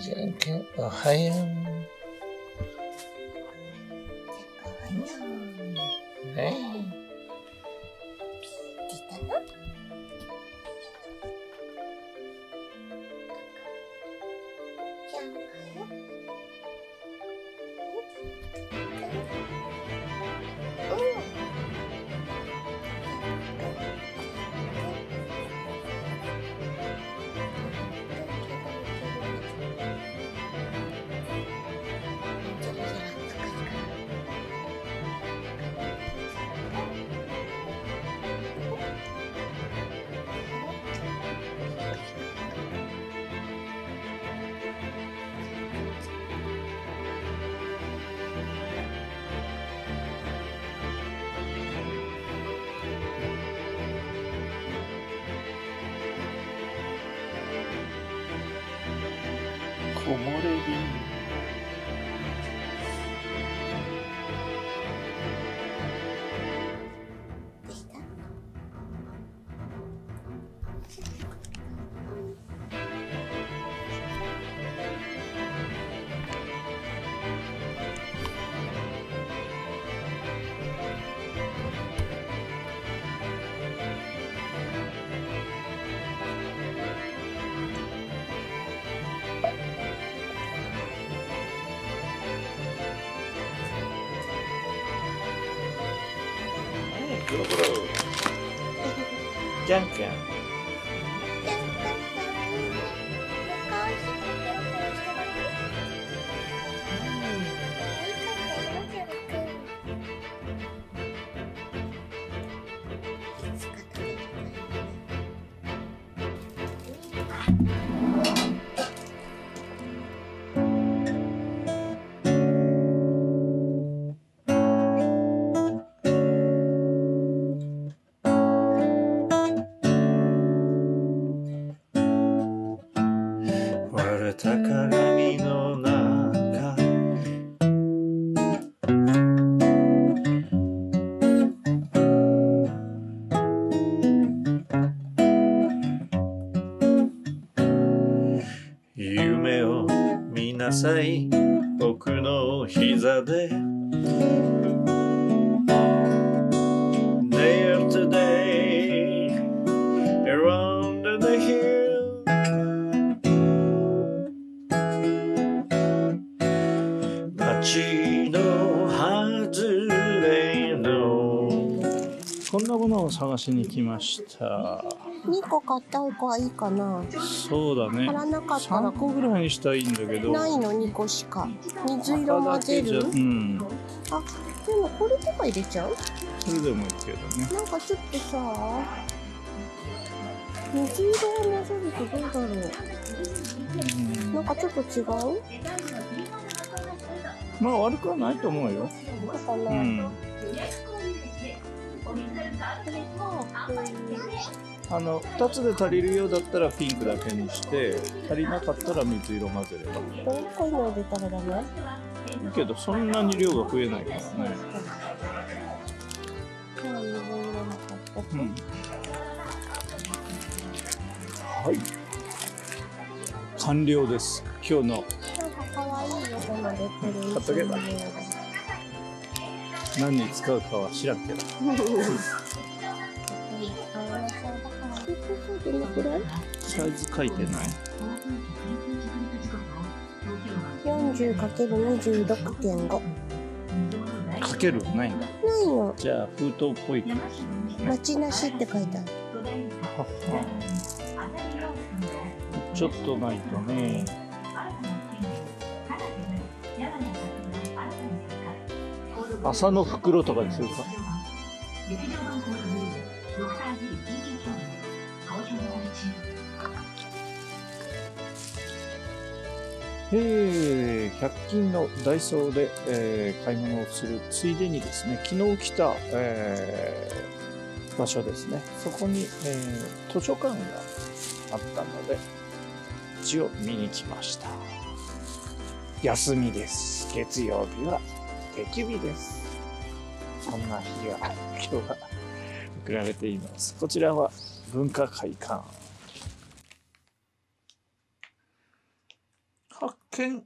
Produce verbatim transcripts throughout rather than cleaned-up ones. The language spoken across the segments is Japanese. Dzięki. O haja. Hej. Comorelhinho. Jangan.「僕の膝で」「Day after day around the hill」「街の外れの」こんなものを探しに来ました。にこ買った方がいいかな。そうだね。足らなかったらさんこぐらいにしたいんだけど。ないのにこしか。水色混ぜる。うん。あ、でもこれとか入れちゃう？それでもいいけどね。なんかちょっとさ、水色を混ぜるとどうだろう。うん、なんかちょっと違う？まあ悪くはないと思うよ。だから、うん。あのふたつで足りるようだったらピンクだけにして足りなかったら水色混ぜればどんなの入れたらダメ？いいけどそんなに量が増えないからね。うん、はい、完了です。今日の買っとけば何に使うかは知らんけどサイズ書いてない。よんじゅうかけるにじゅうろくてんご かけるないんだ。ないの。じゃあ封筒っぽい。町なしって書いてある。ちょっとないとね。麻の袋とかにするか。えー、ひゃく均のダイソーで、えー、買い物をするついでにですね、昨日来た、えー、場所ですね、そこに、えー、図書館があったので一応見に来ました。休みです。月曜日は定休日です。そんな日が今日は送られています。こちらは文化会館。見。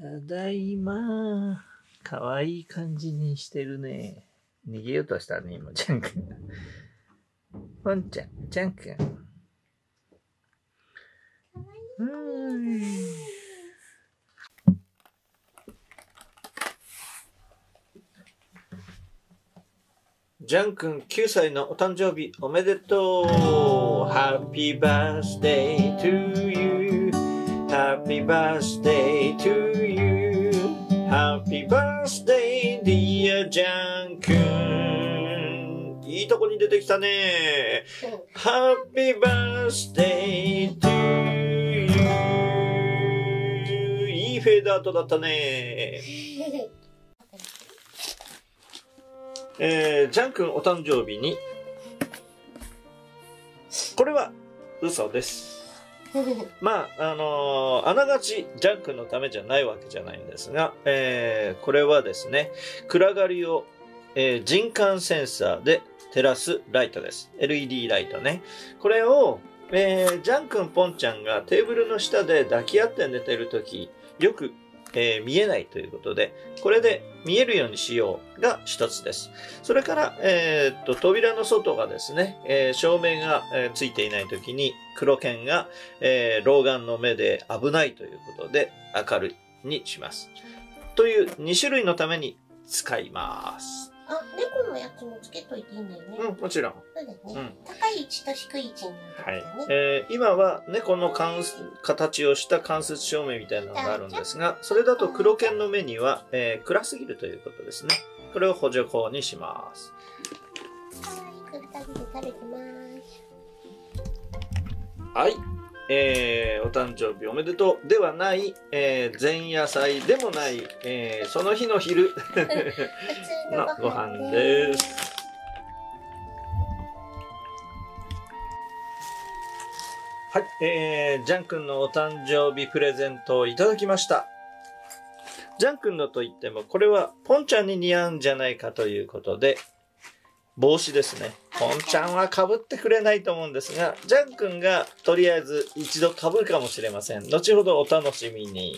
ただいま。かわいい感じにしてるね。逃げようとしたね、今、ジャン君。ポンちゃん、ジャン君。うーん。ジャン君きゅうさいのお誕生日おめでとう。 Happy birthday to you, Happy birthday to you, Happy birthday dear ジャン君。いいとこに出てきたね。 Happy birthday to you。 いいフェードアウトだったね。えー、ジャン君お誕生日に、これは嘘です。まああのー、あながちジャン君のためじゃないわけじゃないんですが、えー、これはですね、暗がりを、えー、人感センサーで照らすライトです。 エルイーディー ライトね。これを、えー、ジャン君ポンちゃんがテーブルの下で抱き合って寝てるとき、よくえー、見えないということで、これで見えるようにしようが一つです。それから、えー、っと、扉の外がですね、えー、照明が、えー、ついていないときに、黒犬が、えー、老眼の目で危ないということで、明るいにします。というにしゅるいのために使います。あ、猫のやつもつけといていいんだよね。うん、もちろん。そうですね。うん、高い位置と低い位置になってるんだよね。はい。えー、今は猫の関形をした間接照明みたいなのがあるんですが、それだと黒犬の目には、えー、暗すぎるということですね。これを補助光にします。はい、くたびで食べてます。はい。えー、お誕生日おめでとうではない、えー、前夜祭でもない、えー、その日の昼のご飯です。はい、えー、ジャン君のお誕生日プレゼントをいただきました。ジャン君のといっても、これはポンちゃんに似合うんじゃないかということで、帽子ですね。ポンちゃんは被ってくれないと思うんですが、ジャン君がとりあえず一度被るかもしれません。後ほどお楽しみに。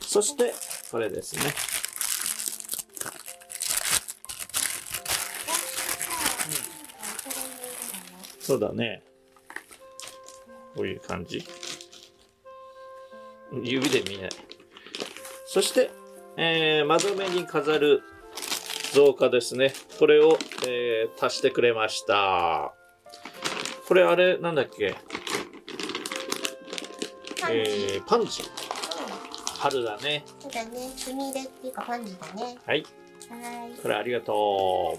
そして、これですね。うん、そうだね。こういう感じ。指で見ない。そして、えー、窓辺に飾る造花ですね。これを、えー、足してくれました。これあれ、なんだっけ、えー、パンジー。春だね。そうだね。スミレっていうかパンジーだね。はい。はい。これありがとう。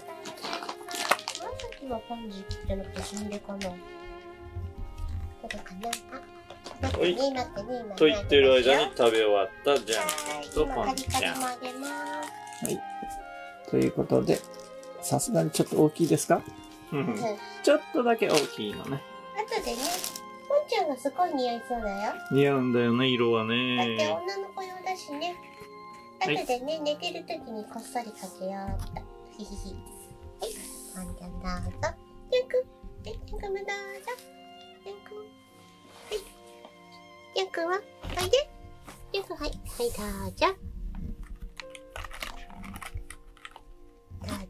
紫はパンジーじゃなくてスミレかな。これかな。あ、待ってね、待ってね、今。と言ってる間に食べ終わったジャン君とパンちゃん。はい。ということで、さすがにちょっと大きいですか？うんうん、ちょっとだけ大きいのね。あとでね、ポンちゃんがすごい似合いそうだよ。似合うんだよね、色はね。だって女の子用だしね。あとでね、はい、寝てるときにこっそりかけようっと。ひひひ。はい、ポンちゃんどうぞ。ジャンくん。はい、ジャンくんもどうぞ。ジャンくん。はい。ジャンくんは、おいで。ジャンくん、はい。はい、どうぞ。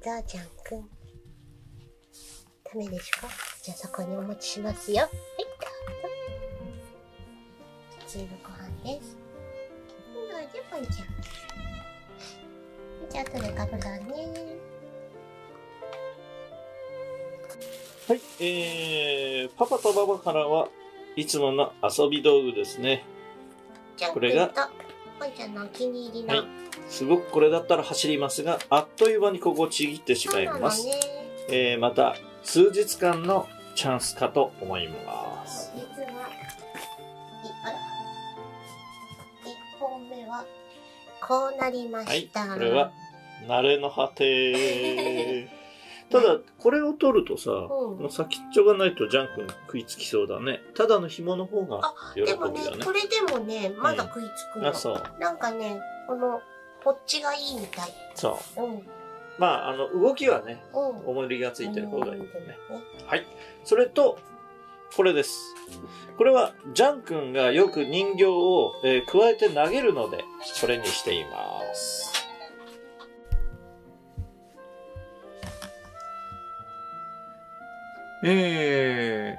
じゃあジャンくんダメですか？じゃあそこにお持ちしますよ。はい、どうぞ。普通のご飯です。今度はジャポンちゃん。じゃあ後でかぶらね。はい、えー、パパとママからはいつもの遊び道具ですね。ジャンくんとこれがポンちゃんのお気に入りの、はい、すごくこれだったら走りますが、あっという間にここをちぎってしまいます。ねえー、また数日間のチャンスかと思います。実は、いっぽんめはこうなりました。はい、これは慣れの果て。ただ、これを取るとさ、うん、先っちょがないとジャン君食いつきそうだね。ただの紐の方が喜びだね。あ、でもね、これでもね、まだ食いつくの。うん、あ、そう。なんかね、この、こっちがいいみたい。そう。うん、まあ、あの、動きはね、うん、重りがついてる方がいいよね。うん、はい。それと、これです。これはジャン君がよく人形を、えー、加えて投げるので、これにしています。え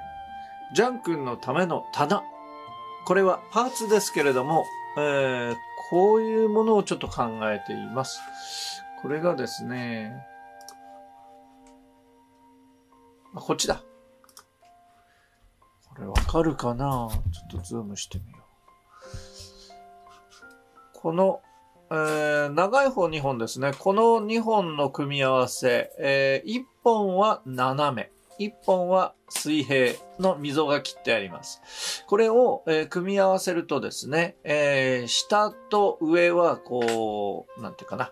ー、ジャン君のための棚。これはパーツですけれども、えー、こういうものをちょっと考えています。これがですね、あ、こっちだ。これわかるかな？ちょっとズームしてみよう。この、えー、長い方にほんですね。このにほんの組み合わせ、えー、いっぽんは斜め。いっぽんは水平の溝が切ってあります。これを、えー、組み合わせるとですね、えー、下と上はこう、なんていうかな、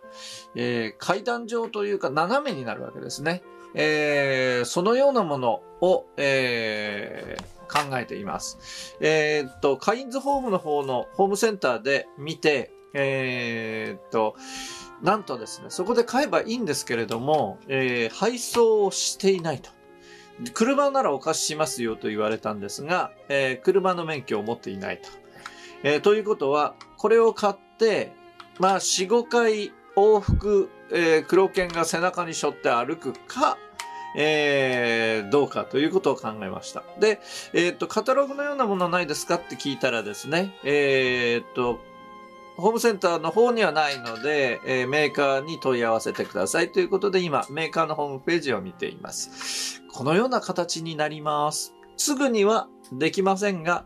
えー、階段状というか斜めになるわけですね。えー、そのようなものを、えー、考えています。えー、っと、カインズホームの方のホームセンターで見て、えー、っと、なんとですね、そこで買えばいいんですけれども、えー、配送をしていないと。車ならお貸ししますよと言われたんですが、えー、車の免許を持っていないと。えー、ということは、これを買って、まあ、よん、ごかい往復、えー、黒犬が背中に背負って歩くか、えー、どうかということを考えました。で、えー、っと、カタログのようなものないですかって聞いたらですね、えー、っと、ホームセンターの方にはないので、えー、メーカーに問い合わせてくださいということで今、メーカーのホームページを見ています。このような形になります。すぐにはできませんが、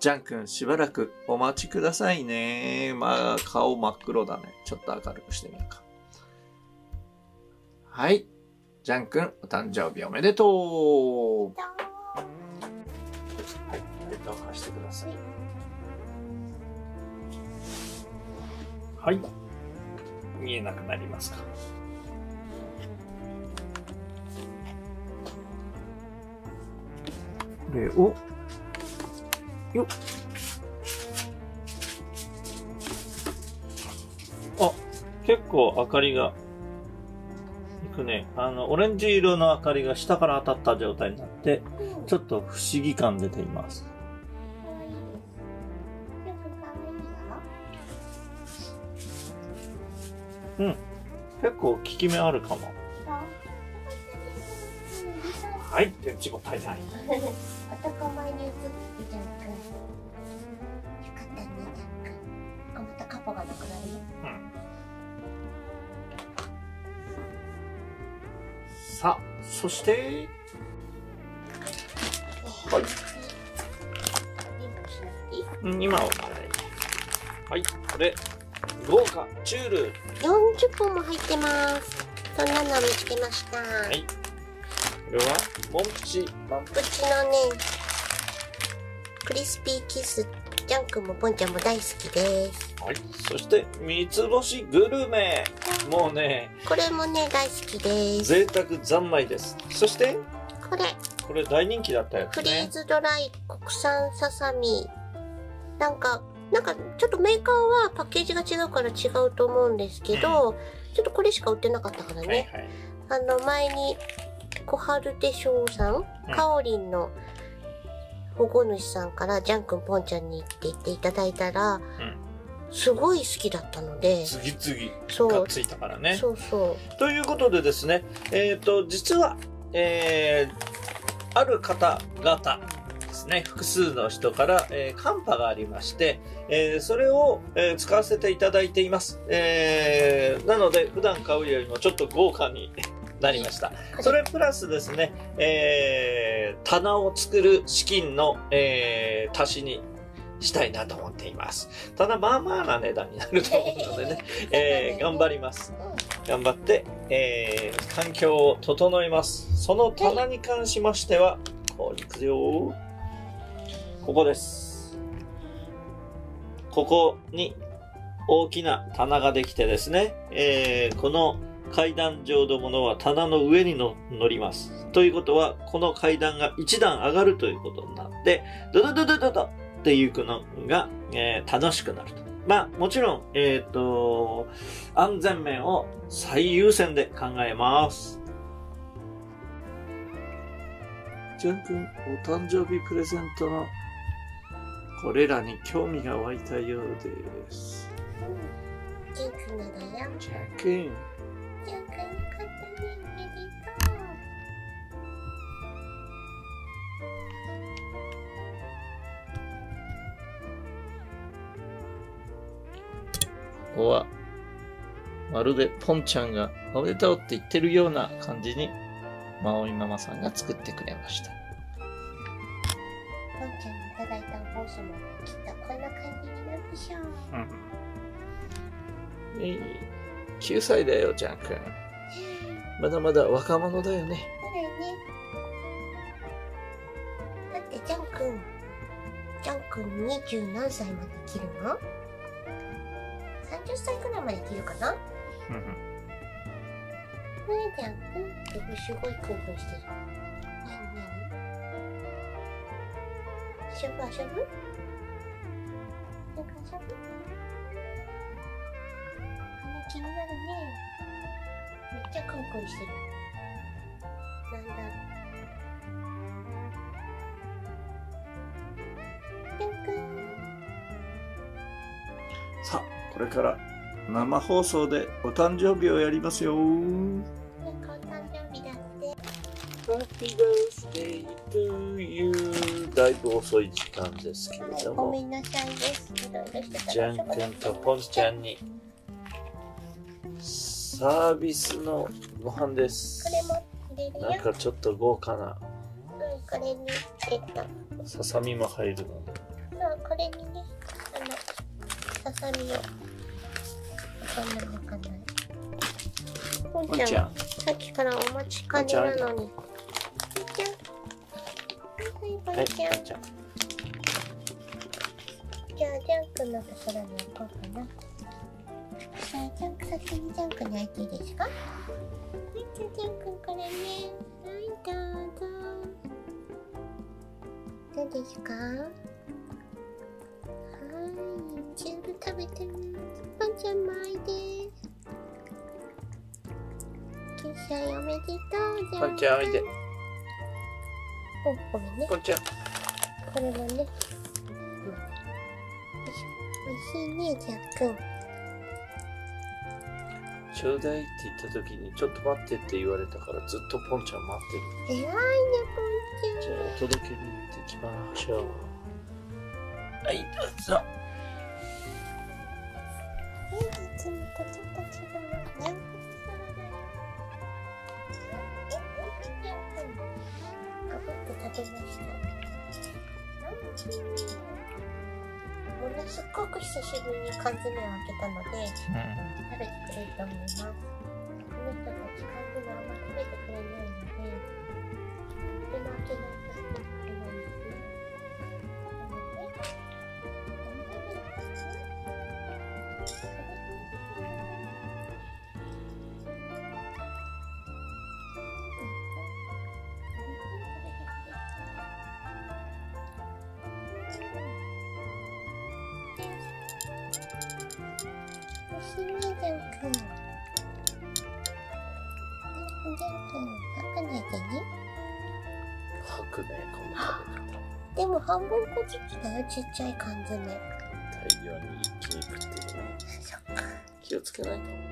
ジャン君しばらくお待ちくださいね。まあ、顔真っ黒だね。ちょっと明るくしてみるか。はい。ジャン君、お誕生日おめでとう。はい。レター貸してください。はい。見えなくなりますか。これを、よっ。あ、結構明かりが、いくね。あの、オレンジ色の明かりが下から当たった状態になって、ちょっと不思議感出ています。うん、結構効き目あるかも。はい、電池も足りない。男前に映ってジャン君。よかったね、ジャン君。あ、またカポがなくなるね。うん。さあ、そして。はい。うん、今ははい、これ。豪華チュールよんじゅっぽんも入ってます。そんなの見つけました。はい、これはモンプチモンプチのねクリスピーキス。ジャン君もポンちゃんも大好きです。はい、そして三つ星グルメ、もうねこれもね大好きです。贅沢三昧です。そしてこれこれ大人気だったやつね。フリーズドライ国産ささみ。なんかなんかちょっとメーカーはパッケージが違うから違うと思うんですけど、うん、ちょっとこれしか売ってなかったからね。はいはい、あの前に小春手翔さん、うん、かおりんの保護主さんからジャン君ポンちゃんにって言っていただいたら、うん、すごい好きだったので次々がついたからね。そうそうということでですね、えっと実は、えー、ある方々ですね、複数の人から、えー、寒波がありまして、えー、それを、えー、使わせていただいています、えー、なので普段買うよりもちょっと豪華になりました。それプラスですね、えー、棚を作る資金の、えー、足しにしたいなと思っています。ただまあまあな値段になると思うのでね、えー、頑張ります。頑張って、えー、環境を整えます。その棚に関しましてはこういくよ。ここです。ここに大きな棚ができてですね、えー、この階段状のものは棚の上にの乗ります。ということは、この階段が一段上がるということになって、ドドドドドドっていうのが、えー、楽しくなると。まあ、もちろん、えっと、安全面を最優先で考えます。ちゃんくん、お誕生日プレゼントのこれらに興味が湧いたようです。うん、ジャン君だよ。ジャン君。ジャン君よかったね。おめでとう。ここはまるでポンちゃんがおめでとうって言ってるような感じにまおいママさんが作ってくれました。ポンちゃんにいただいたお帽子もきっとこんな感じになるでしょう。うん。えい、きゅうさいだよ、ジャン君。まだまだ若者だよね。そうだよね。だってジャン君、ジャン君二十何歳まで生きるの？さんじゅっさいくらいまで生きるかな？うんうん。なにちゃんくんってすごい興奮してる。なになに？遊ぶ遊ぶ？なんか遊ぶ？羽気になるね。めっちゃクンクンしてる。なんだろう。くんくん。さあ、これから生放送でお誕生日をやりますよ。Happy birthday to you。 だいぶ遅い時間ですけれども、ごめんなさいです。ジャン君とポンちゃんにサービスのご飯です。なんかちょっと豪華な。これにえっとささみも入るの。これにね、あのささみをこんなのかな。ポンちゃん、さっきからお待ちかねなのに。はい、じゃあジャン君のところに行こうかな。じゃあジャン君、先にジャン君に開いていいですか？はい、じゃあジャン君これね。はい、どうぞ。どうですか？はい、全部食べてみます。ポンちゃんも開いて。きゅうさいおめでとう、ジャン君。ポンちゃんおいで。お、ごめんね。こんちゃん。これもね。よいしょ。おいしいね、ジャン君。ちょうだいって言ったときに、ちょっと待ってって言われたから、ずっとポンちゃん待ってる。えらいね、ポンちゃん。じゃあ、お届けに行ってきましょう。はい、どうぞ。え、いつもとちょっと違うね。食べました。ものすごく久しぶりに缶詰を開けたので、うん、食べてくれると思います。この人たち缶詰はあんま食べてくれないので、とても開けないと食べてくれないですね。おいしいね、ジャン君。ジャン君、パパにあげてね。吐くね、この食べ方。でも半分こじきだよ、ちっちゃい缶詰。大量に一気に食ってるね。そっか。気をつけないと。